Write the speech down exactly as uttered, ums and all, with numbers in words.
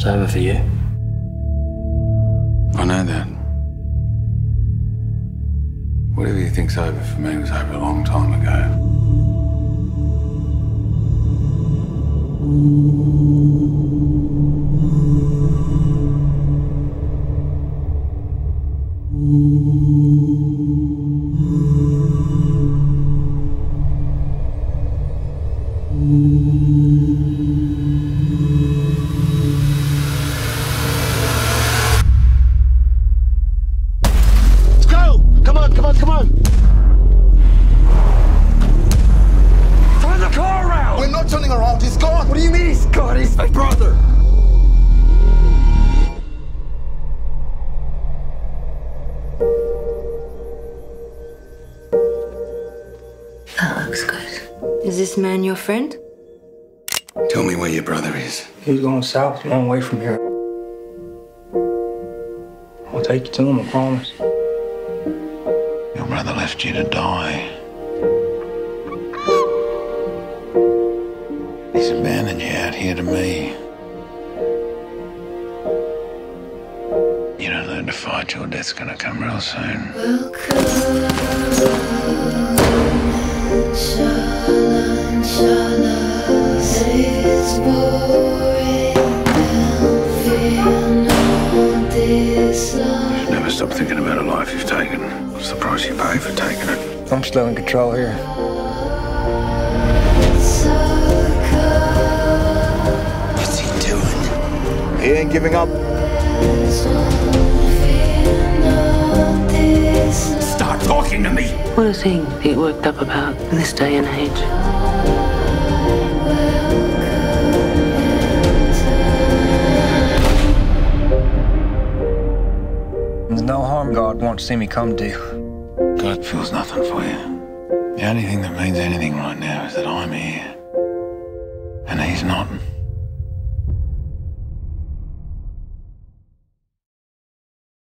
It's over for you. I know that. Whatever you think's over for me was over a long time ago. Friend? Tell me where your brother is. He's going south, a long way from here. I'll take you to him, I promise. Your brother left you to die. He's abandoned you out here to me. You don't learn to fight, your death's gonna come real soon. Welcome. It's boring and feeling all this love. You should never stop thinking about a life you've taken. What's the price you pay for taking it? I'm still in control here. What's he doing? He ain't giving up. Start talking to me! What a thing to get worked up about in this day and age. No harm God won't see me come to. God feels nothing for you. The only thing that means anything right now is that I'm here. And he's not.